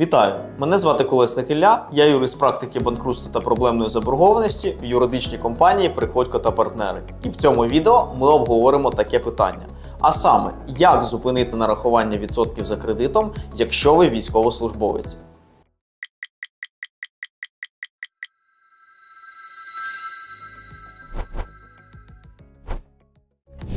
Вітаю! Мене звати Колесник Ілля, я юрист практики банкрутства та проблемної заборгованості в юридичній компанії «Приходько та партнери». І в цьому відео ми обговоримо таке питання. А саме, як зупинити нарахування відсотків за кредитом, якщо ви військовослужбовець.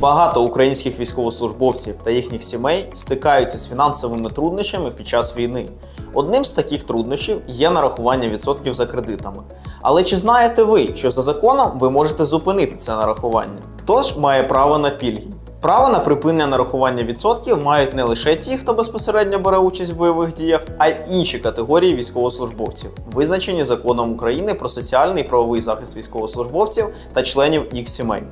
Багато українських військовослужбовців та їхніх сімей стикаються з фінансовими труднощами під час війни. Одним з таких труднощів є нарахування відсотків за кредитами. Але чи знаєте ви, що за законом ви можете зупинити це нарахування? Хто ж має право на пільги? Право на припинення нарахування відсотків мають не лише ті, хто безпосередньо бере участь в бойових діях, а й інші категорії військовослужбовців, визначені Законом України про соціальний і правовий захист військовослужбовців та членів їх сімей.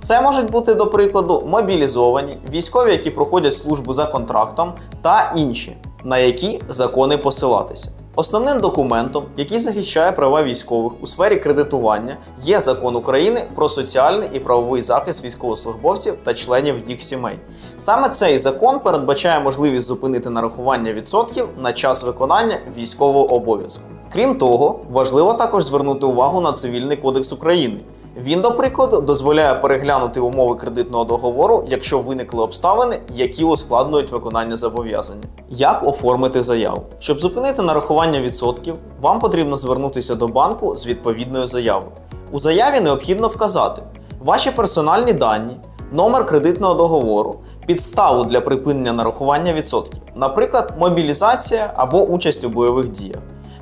Це можуть бути, до прикладу, мобілізовані, військові, які проходять службу за контрактом, та інші, на які закони посилатися. Основним документом, який захищає права військових у сфері кредитування, є Закон України про соціальний і правовий захист військовослужбовців та членів їх сімей. Саме цей закон передбачає можливість зупинити нарахування відсотків на час виконання військового обов'язку. Крім того, важливо також звернути увагу на Цивільний кодекс України. Він, до прикладу, дозволяє переглянути умови кредитного договору, якщо виникли обставини, які ускладнюють виконання зобов'язання. Як оформити заяву? Щоб зупинити нарахування відсотків, вам потрібно звернутися до банку з відповідною заявою. У заяві необхідно вказати ваші персональні дані, номер кредитного договору, підставу для припинення нарахування відсотків, наприклад, мобілізація або участь у бойових діях.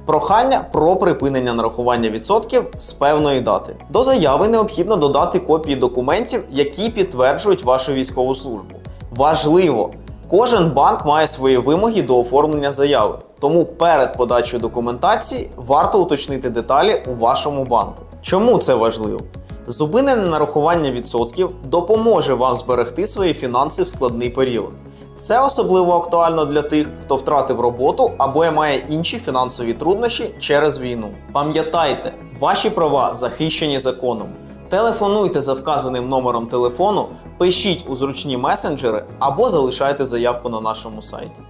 Прохання про припинення нарахування відсотків з певної дати. До заяви необхідно додати копії документів, які підтверджують вашу військову службу. Важливо! Кожен банк має свої вимоги до оформлення заяви, тому перед подачею документації варто уточнити деталі у вашому банку. Чому це важливо? Зупинене нарахування відсотків допоможе вам зберегти свої фінанси в складний період. Це особливо актуально для тих, хто втратив роботу або має інші фінансові труднощі через війну. Пам'ятайте, ваші права захищені законом. Телефонуйте за вказаним номером телефону, пишіть у зручні месенджери або залишайте заявку на нашому сайті.